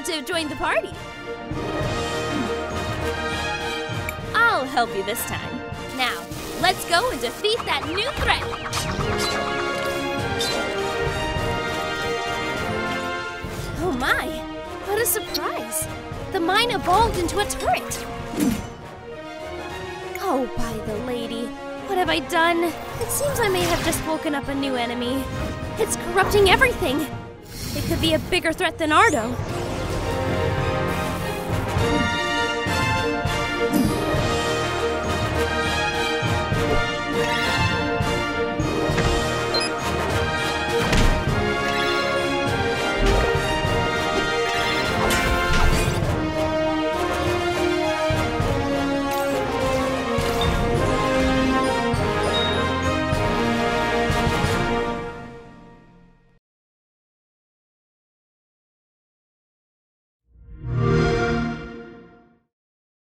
glad to have joined the party. I'll help you this time. Now, let's go and defeat that new threat. Oh my, what a surprise. The mine evolved into a turret. Oh, by the lady, what have I done? It seems I may have just woken up a new enemy. It's corrupting everything. It could be a bigger threat than Ardo.